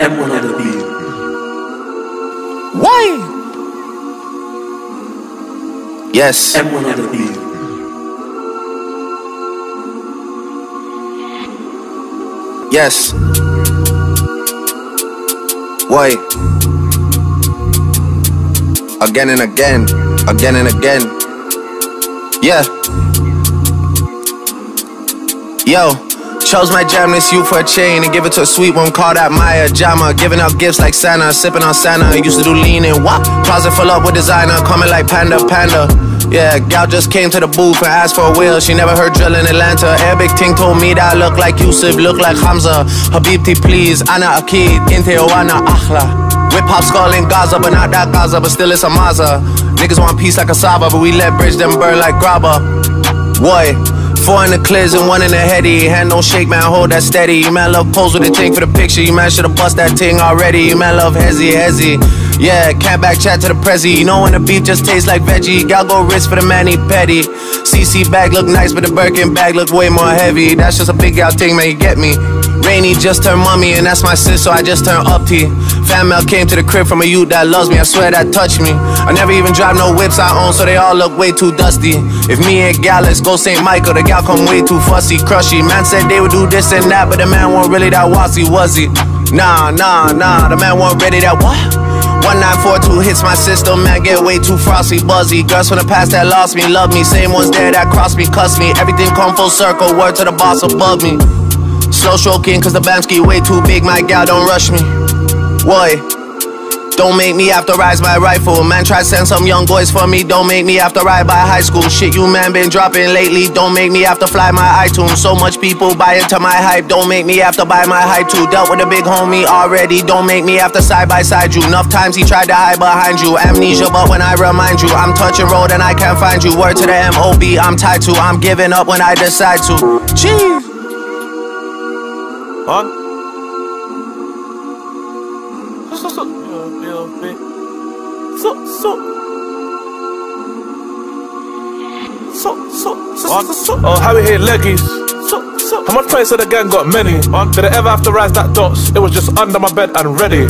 M1 on the beat. Why? Yes. M1 on the beat. Yes. Why? Again and again, again and again. Yeah. Yo. Chose my jam, this you for a chain, and give it to a sweet one, call that Maya Jama. Giving out gifts like Santa, sipping on Santa. Used to do lean and wop, closet full up with designer, coming like Panda Panda. Yeah, gal just came to the booth and asked for a wheel. She never heard drill in Atlanta. Arabic ting told me that I look like Yusuf, look like Hamza. Habibti please, Ana Akid, Inte Oana Akhla. Whip hop skull in Gaza, but not that Gaza, but still it's a Maza. Niggas want peace like a Saba, but we let bridge them burn like grabba. Boy. Four in the clears and one in the heady. Hand don't shake, man, hold that steady. You man love pose with a thing for the picture. You man should've bust that ting already. You man love hezzy, hezzy. Yeah, can't back chat to the prezzy. You know when the beef just tastes like veggie. Gal go wrist for the mani petty. CC bag look nice, but the Birkin bag look way more heavy. That's just a big gal thing, man, you get me. Rainy just turned mommy, and that's my sis, so I just turned up T. Fan mail came to the crib from a youth that loves me, I swear that touched me. I never even drive no whips I own, so they all look way too dusty. If me and gal, let's go St. Michael, the gal come way too fussy, crushy. Man said they would do this and that, but the man wasn't really that wassy-wussy. Nah, the man wasn't ready that what? 1942 hits my system, man, get way too frosty, buzzy. Girls from the past that lost me, love me. Same ones there that crossed me, cussed me. Everything come full circle, word to the boss above me. Slow stroking, cause the Bamski way too big, my gal don't rush me. Boy, don't make me have to rise my rifle. Man, try send some young boys for me. Don't make me have to ride by high school. Shit, you man been dropping lately. Don't make me have to fly my iTunes. So much people buy into my hype. Don't make me have to buy my hype too. Dealt with a big homie already. Don't make me have to side by side you. Enough times he tried to hide behind you. Amnesia, but when I remind you, I'm touching road and I can't find you. Word to the MOB, I'm tied to. I'm giving up when I decide to. Jeez. Huh? Oh, how we hit leggies. How much praise of the gang got many? Did I ever have to rise that dots? It was just under my bed and ready.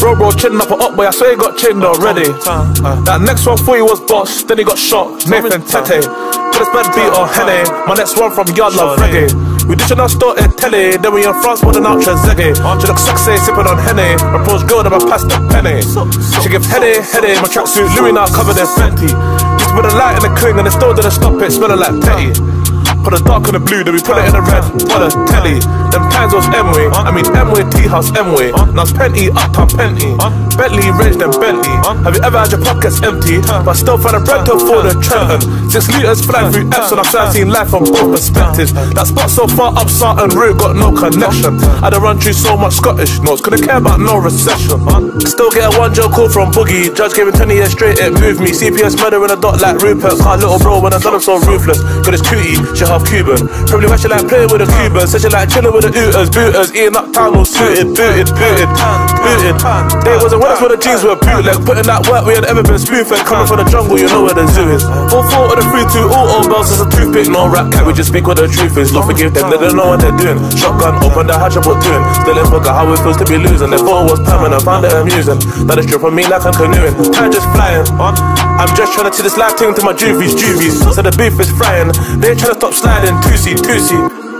Bro, chin up or up, boy, I swear he got chinned already. That next one for you was boss, then he got shot. Nathan Tete, put his bad beat on Hene. My next one from Yard Love Reggae. We ditching our store in telly, then we in France putting out Trezege. She look sexy, sipping on Henny. My pros girl that I passed the penny. She give headache, my tracksuit Louis now covered in Fenty. Used to put a light in the cling and they still didn't stop it, smelling like petty. Put a dark in the blue, then we put it in the red, what a telly. Them times was Emway, I mean Emway, T-House, Emway. Now it's Penty, Uptown Penty, Bentley, Range, then Bentley. Have you ever had your pockets empty, but still find a bread to afford a Trenton? 6 litres flying through Epsom, I've seen life from both perspectives. That spot so far up Sarton Road, got no connection. I'd have run through so much Scottish notes, couldn't care about no recession. Still get a 1-joke call from Boogie, judge gave me 20 years straight, it moved me. CPS murder in a dot like Rupert, car little bro when I done him so ruthless. Got his cutie, she half Cuban, probably why she like playing with a Cuban. Said she like chilling with the Ooters, Booters, eating up time was suited, booted. They wasn't worse when the jeans were bootleg, putting that work we had ever been spoofed. Coming from the jungle, you know where the zoo is. All 4 of the 3-2, all old bells is a toothpick, no rap cat, we just speak what the truth is. Lord forgive them, they don't know what they're doing. Shotgun, open the hatch up, what doing? Still in bugger, how it feels to be losing. They thought it was permanent, found it amusing. Now they strip on me like I'm canoeing, time just flying. I'm just trying to see this life thing to my juvies. So the beef is frying, they ain't trying to stop sliding, toosy.